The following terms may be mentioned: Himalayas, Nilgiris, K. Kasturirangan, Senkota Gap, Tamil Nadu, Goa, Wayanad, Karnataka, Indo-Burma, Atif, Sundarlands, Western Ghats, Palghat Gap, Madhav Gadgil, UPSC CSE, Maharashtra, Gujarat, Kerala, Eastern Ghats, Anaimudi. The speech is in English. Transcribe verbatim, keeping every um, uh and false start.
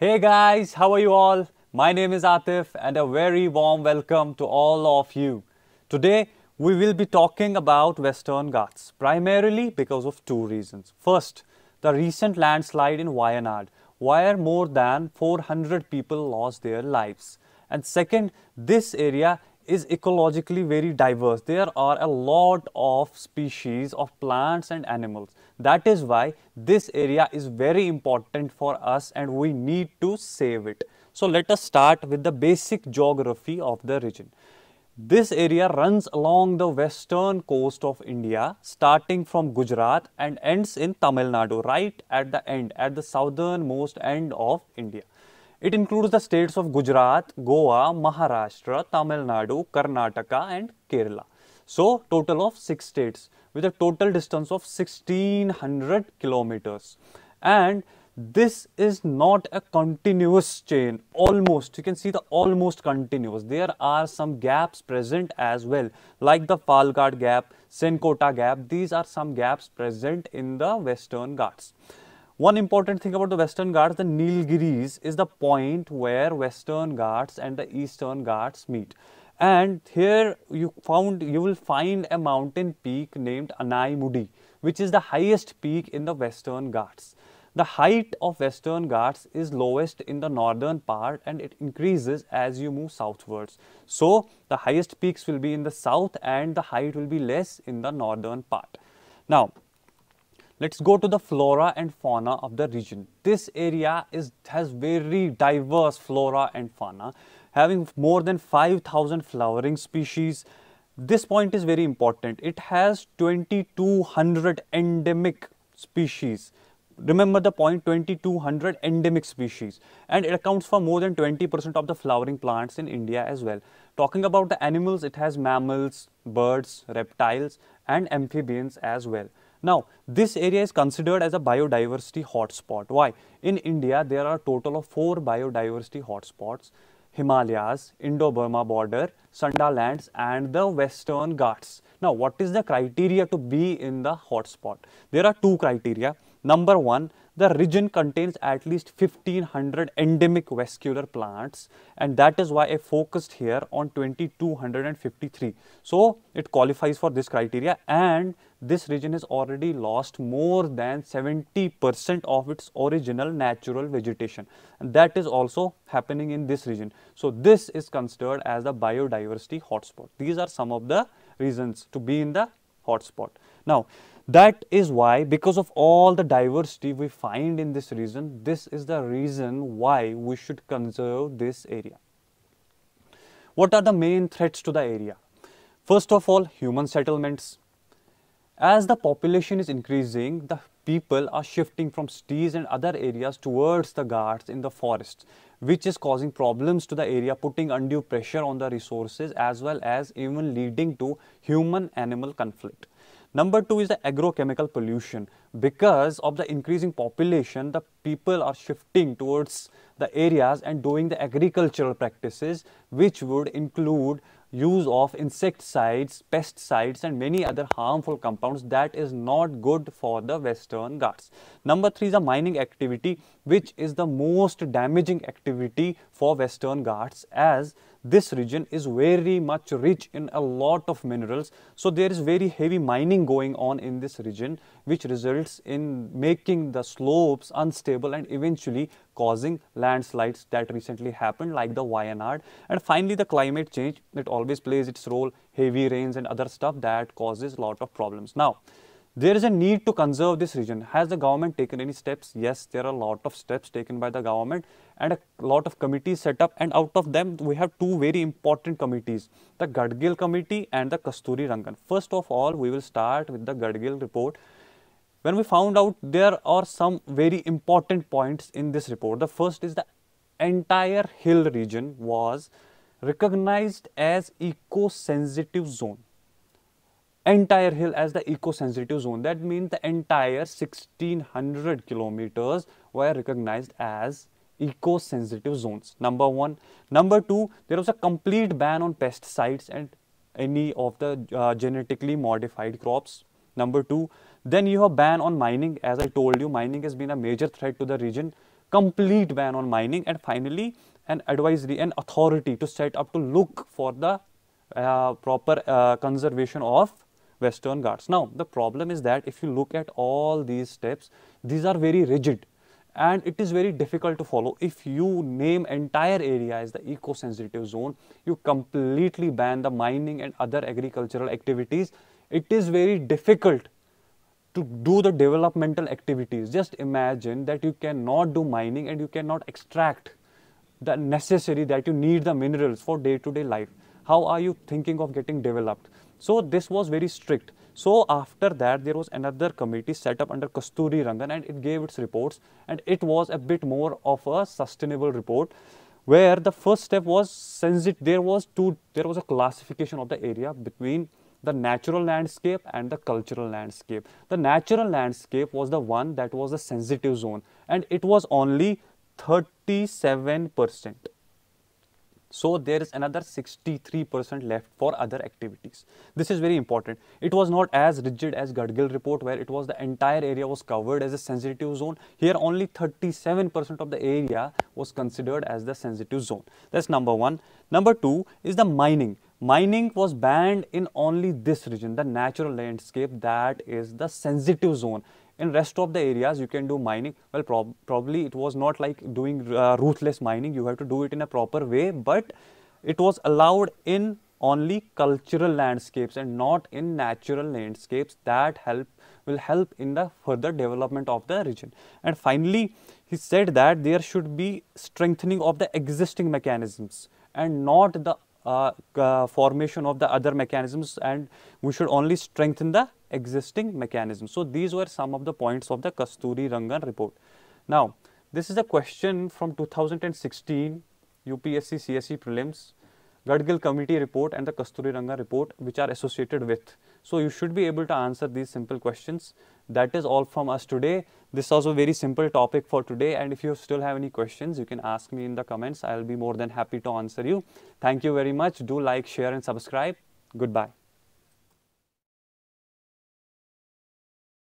Hey guys, how are you all? My name is Atif and a very warm welcome to all of you. Today we will be talking about Western Ghats, primarily because of two reasons. First, the recent landslide in Wayanad, where more than four hundred people lost their lives. And second, this area is ecologically very diverse. There are a lot of species of plants and animals. That is why this area is very important for us and we need to save it. So let us start with the basic geography of the region. This area runs along the western coast of India, starting from Gujarat and ends in Tamil Nadu, right at the end, at the southernmost end of India. It includes the states of Gujarat, Goa, Maharashtra, Tamil Nadu, Karnataka and Kerala. So, total of six states with a total distance of sixteen hundred kilometers. And this is not a continuous chain, almost. You can see the almost continuous. There are some gaps present as well, like the Palghat Gap, Senkota Gap. These are some gaps present in the Western Ghats. One important thing about the Western Ghats, the Nilgiris is the point where Western Ghats and the Eastern Ghats meet. And here you found, you will find a mountain peak named Anaimudi, which is the highest peak in the Western Ghats. The height of Western Ghats is lowest in the northern part and it increases as you move southwards. So the highest peaks will be in the south and the height will be less in the northern part. Now, let's go to the flora and fauna of the region. This area is, has very diverse flora and fauna, having more than five thousand flowering species. This point is very important. It has twenty-two hundred endemic species. Remember the point, twenty-two hundred endemic species. And it accounts for more than twenty percent of the flowering plants in India as well. Talking about the animals, it has mammals, birds, reptiles, and amphibians as well. Now, this area is considered as a biodiversity hotspot. Why? In India, there are a total of four biodiversity hotspots: Himalayas, Indo-Burma border, Sundarlands, and the Western Ghats. Now, what is the criteria to be in the hotspot? There are two criteria. Number one, the region contains at least fifteen hundred endemic vascular plants, and that is why I focused here on twenty-two fifty-three. So, it qualifies for this criteria, and this region has already lost more than seventy percent of its original natural vegetation, and that is also happening in this region. So, this is considered as the biodiversity hotspot. These are some of the reasons to be in the hotspot. Now, that is why, because of all the diversity we find in this region, this is the reason why we should conserve this area. What are the main threats to the area? First of all, human settlements. As the population is increasing, the people are shifting from cities and other areas towards the Ghats in the forests, which is causing problems to the area, putting undue pressure on the resources as well as even leading to human-animal conflict. Number two is the agrochemical pollution. Because of the increasing population, the people are shifting towards the areas and doing the agricultural practices, which would include use of insecticides, pesticides and many other harmful compounds. That is not good for the Western Ghats. Number three is the mining activity, which is the most damaging activity for Western Ghats, as this region is very much rich in a lot of minerals. So there is very heavy mining going on in this region, which results in making the slopes unstable and eventually causing landslides that recently happened, like the Wayanad. And finally, the climate change, it always plays its role, heavy rains and other stuff that causes a lot of problems. Now, there is a need to conserve this region. Has the government taken any steps? Yes, there are a lot of steps taken by the government and a lot of committees set up, and out of them we have two very important committees, the Gadgil committee and the Kasturirangan. First of all, we will start with the Gadgil report. When we found out, there are some very important points in this report. The first is the entire hill region was recognized as eco-sensitive zone. Entire hill as the eco-sensitive zone. That means the entire sixteen hundred kilometers were recognized as eco-sensitive zones. Number one. Number two, there was a complete ban on pesticides and any of the uh, genetically modified crops. Number two, then you have ban on mining. As I told you, mining has been a major threat to the region. complete ban on mining, and finally an advisory and authority to set up to look for the uh, proper uh, conservation of Western Ghats. Now, the problem is that if you look at all these steps, these are very rigid and it is very difficult to follow. If you name entire area as the eco-sensitive zone, you completely ban the mining and other agricultural activities, it is very difficult to do the developmental activities. Just imagine that you cannot do mining and you cannot extract the necessary that you need the minerals for day-to-day life. How are you thinking of getting developed? So this was very strict. So after that, there was another committee set up under Kasturirangan, and it gave its reports, and it was a bit more of a sustainable report, where the first step was there was two there was a classification of the area between the natural landscape and the cultural landscape. The natural landscape was the one that was the sensitive zone, and it was only thirty-seven percent. So there is another sixty-three percent left for other activities. This is very important. It was not as rigid as Gadgil report, where it was the entire area was covered as a sensitive zone. Here only thirty-seven percent of the area was considered as the sensitive zone. That's number one. Number two is the mining. Mining was banned in only this region, the natural landscape, that is the sensitive zone. In rest of the areas, you can do mining. Well, prob probably it was not like doing uh, ruthless mining. You have to do it in a proper way, but it was allowed in only cultural landscapes and not in natural landscapes. That help will help in the further development of the region. And finally, he said that there should be strengthening of the existing mechanisms and not the Uh, uh, formation of the other mechanisms, and we should only strengthen the existing mechanisms. So these were some of the points of the Kasturirangan report. Now, this is a question from two thousand sixteen U P S C C S E prelims, Gadgil committee report and the Kasturirangan report, which are associated with. So you should be able to answer these simple questions. That is all from us today. This was a very simple topic for today, and if you still have any questions, you can ask me in the comments. I will be more than happy to answer you. Thank you very much. Do like, share and subscribe. Goodbye.